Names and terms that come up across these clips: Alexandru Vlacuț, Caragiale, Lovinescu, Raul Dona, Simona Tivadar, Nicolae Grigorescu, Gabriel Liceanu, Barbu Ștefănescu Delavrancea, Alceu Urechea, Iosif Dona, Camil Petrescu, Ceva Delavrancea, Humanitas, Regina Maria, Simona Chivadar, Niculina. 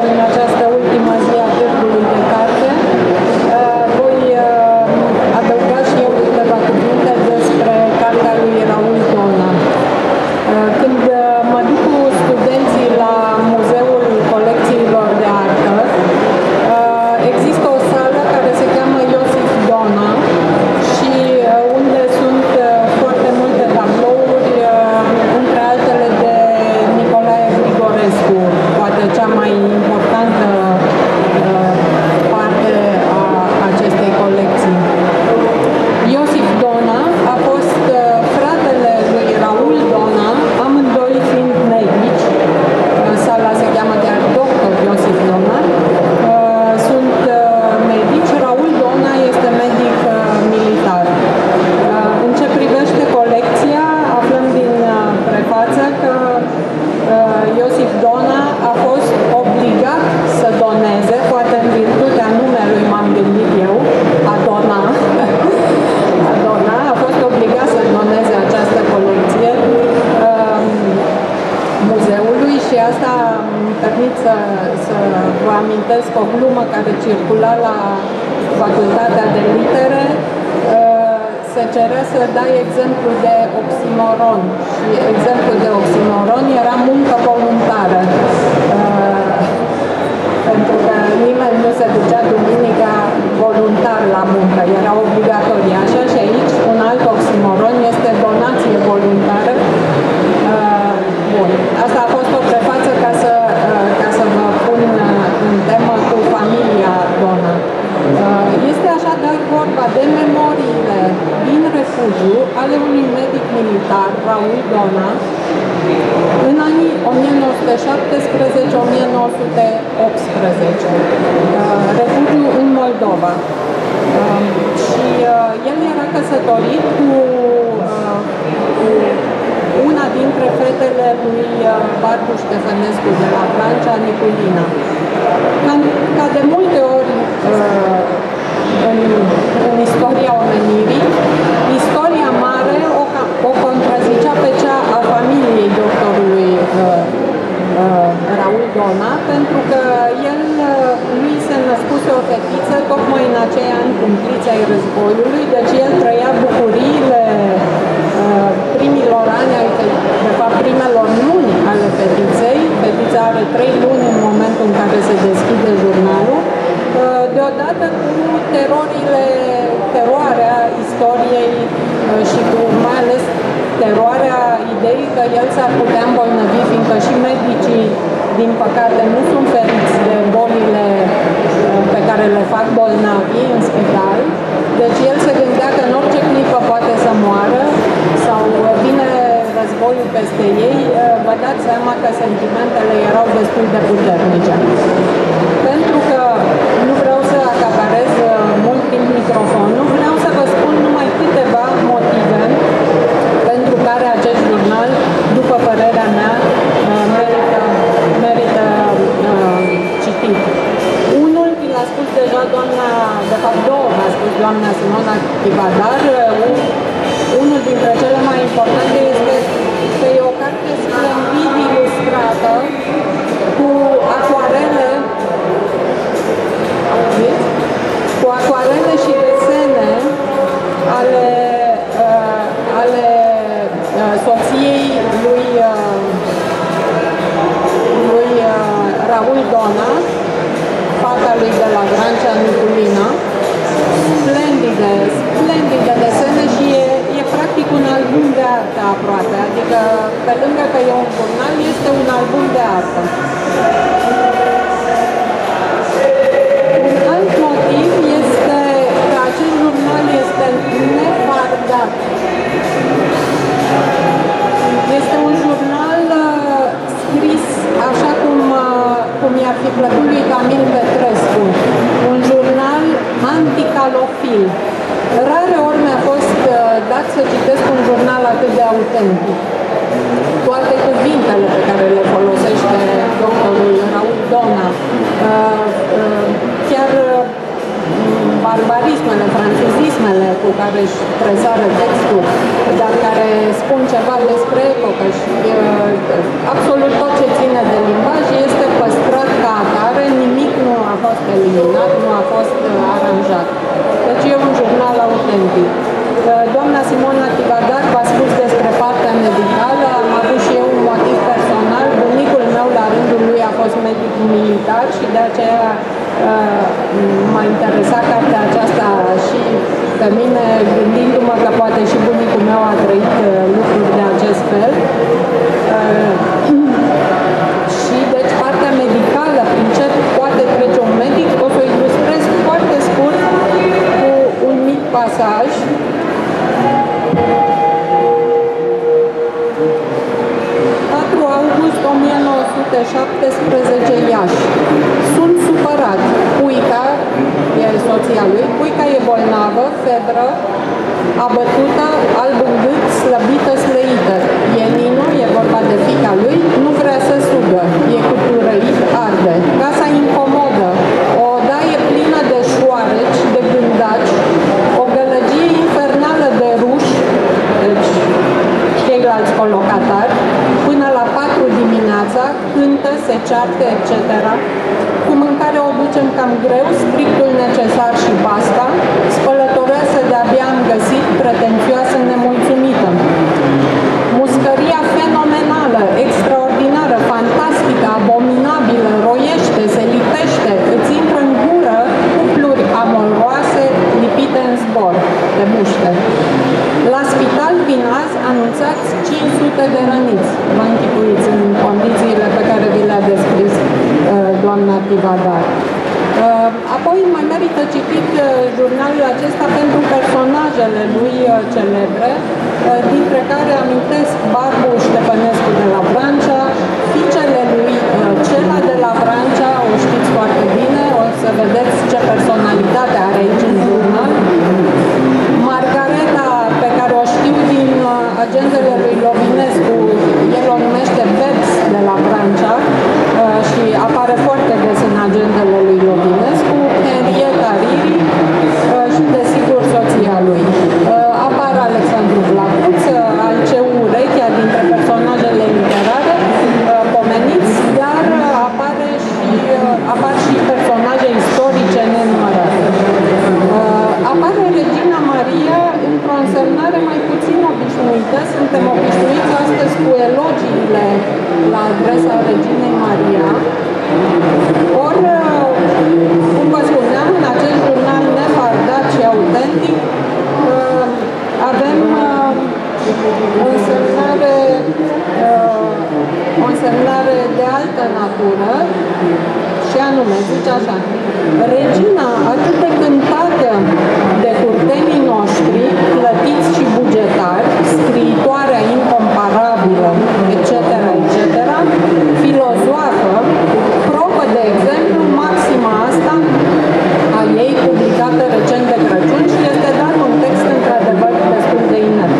În această ultimă zi a Fierului de Carte, voi adăuga și eu câteva cuvinte despre cartea lui Raul Dona. Când mă duc cu studenții la Muzeul Colecțiilor de Artă, există o sală care se cheamă Iosif Dona și unde sunt foarte multe tablouri, între altele de Nicolae Grigorescu, poate cea mai asta îmi permit să vă amintesc o glumă care circula la Facultatea de Litere. Se cerea să dai exemplu de oximoron și exemplu de oximoron era muncă voluntară, pentru că nimeni nu se ducea duminica voluntar la muncă, era obligatorie. Așa și aici un alt oximoron este donație voluntară. Bun. Asta a fost o prefață ca să vă pun în temă cu familia Dona. Este așadar vorba de memoriile din refugiu ale unui medic militar, Raul Dona, în anii 1917-1918, refugiu în Moldova. Și el era căsătorit cu una dintre fetele lui Barbu Ștefănescu Delavrancea, Niculina. Ca de multe ori în istoria omenirii, istoria mare o contrazicea pe cea a familiei doctorului Raul Dona, pentru că lui se născuse o fetiță tocmai în aceia ani cumpliți ai războiului, deci el trăia bucuriile primilor ani, de fapt primelor luni ale fetiței. Fetița are 3 luni în momentul în care se deschide jurnalul, deodată cu teroarea istoriei și cu mai ales teroarea ideii că el s-ar putea îmbolnăvi, fiindcă și medicii, din păcate, nu sunt feriți de bolile pe care le fac bolnavii în spital. Deci el se gândea că în orice clipă poate să moară sau vine războiul peste ei. Vă dați seama că sentimentele erau destul de puternice. Pentru că nu vreau să acaparez mult timp microfonul, vreau să vă spun numai câteva motive pentru care acest jurnal, după părerea mea, merită citit. Unul, vi l-a spus deja doamna, de fapt două v-a spus doamna Simona Chivadar, unul dintre cele mai importante este că e o carte splendid ilustrată cu acoarele, și desene ale soției lui Raul Dona, fata lui Delavrancea, Niculina. Splendide desene și e practic un album de artă aproape, adică pe lângă că e un jurnal, este un album de artă. Un alt motiv este că acest jurnal este nefardat. Este un jurnal scris așa cum i-ar fi plăcut lui Camil Petrescu. Un jurnal anticalofil. Rare ori mi-a fost dat să citesc un jurnal atât de autentic. Toate cuvintele pe care le folosește doctorul Raul Dona, chiar barbarismele, francizismele cu care își presară textul, dar care spun ceva despre epocă și absolut tot ce ține de limbaj este păstrat ca atare militar și de aceea m-a interesat cartea aceasta și pe mine, gândindu-mă că poate și bunicul meu a trăit lucruri de acest fel. Și deci partea medicală, prin ce poate trece un medic, o să o ilustrez foarte scurt cu un mic pasaj. Iași. Sunt supărat. Puica, e soția lui, Puica e bolnavă, febră, abătută, alb în gât, slăbită, slăită. E Nino, e vorba de fiica lui, nu vrea să sugă. E cuturăit, arde. Casa incomodă. O odaie plină de șoareci, de gândaci, o gălăgie infernală de ruși, deci ceilalți colocatari, până la 4 dimineața, cântă, se ceartă, etc. Cu mâncare o ducem cam greu, strictul necesar și basta. Spălătoreasă de-abia am găsit, pretențioasă, nemulțumită. Muscăria fenomenală, extraordinară, fantastică, abominabilă, roiește, se lipește, îți intră în gură cupluri amoroase lipite în zbor de muște. La spital din azi anunțați 500 de răniți. Vă închipuiți în condițiile pe care vi le-a descris doamna Tivadar. Apoi mai merită citit jurnalul acesta pentru personajele lui celebre, dintre care amintesc Barbu Ștefănescu Delavrancea, fiicele lui Ceva Delavrancea, o știți foarte bine, o să vedeți ce personalitate are aici în jurnal. Agenzele lui Lovinescu, el o numește Veps Delavrancea și apare foarte des în agendele lui Lovinescu, Henrietta Riri și desigur soția lui. Apare Alexandru Vlacuț, Alceu Urechea, dintre personajele literare pomeniți, dar apar și personaje istorice nenumărate. Apare Regina Maria într-o însemnare mai puțin obișnuită. Suntem obișnuiți astăzi cu elogiile la adresa Reginei Maria. Ori, cum vă spuneam, în acest jurnal nefardat și autentic, avem o însemnare de altă natură și anume, zice așa, Regina atât de cântată de curtenii noștri, plătiți și bugetari, scriitoarea incomparabilă, etc., etc., filozofă, probă de exemplu maxima asta a ei publicată recent de Crăciun și este dat un text într-adevăr destul de inert.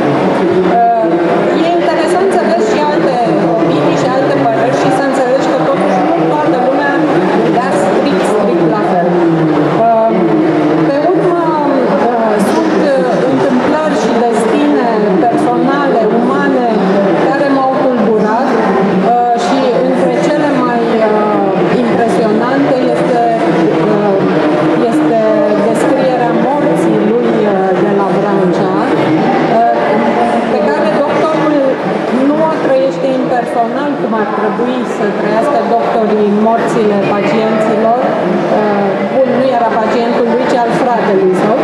E interesant să vezi și alte opinii și alte păreri și să înțelegi că totuși nu toată lumea dea strict la fel. Pe urmă sunt întâmplări și destine personale, umane, care m-au tulburat și între cele mai impresionante este descrierea morții lui Delavrancea, pe care doctorul nu o trăiește impersonal, cum ar trebui să trăiască doctorii morțile pacienților. Bun, nu era pacientul lui, ci al fratelui său.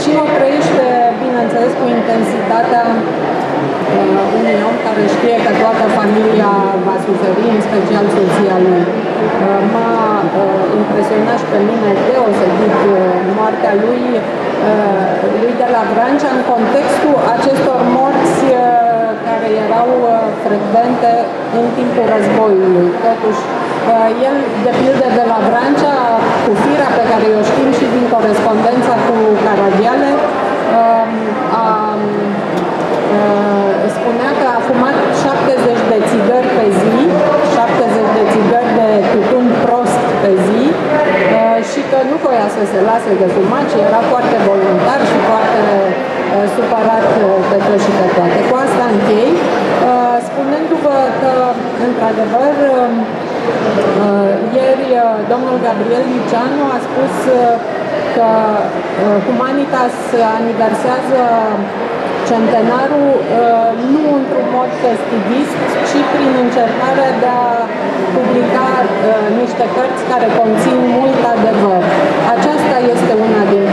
Și o trăiește, bineînțeles, cu intensitatea unui om care știe că toată familia va suferi, în special soția lui. M-a impresionat și pe mine deosebit moartea lui Delavrancea în contextul acestor morți care erau frecvente în timpul războiului. Totuși, el, de pildă Delavrancea, cu firea pe care o știm și din corespondența cu Caragiale, spunea că a fumat 70 de țigări pe zi, 70 de țigări de tutun prost pe zi și că nu voia să se lase de fumat și era foarte voluntar și foarte supărat pe tot și pe toate. Cu asta închei, spunându-vă că, într-adevăr, ieri domnul Gabriel Liceanu a spus că Humanitas aniversează centenarul nu într-un mod festivist, ci prin încercarea de a publica niște cărți care conțin mult adevăr. Aceasta este una din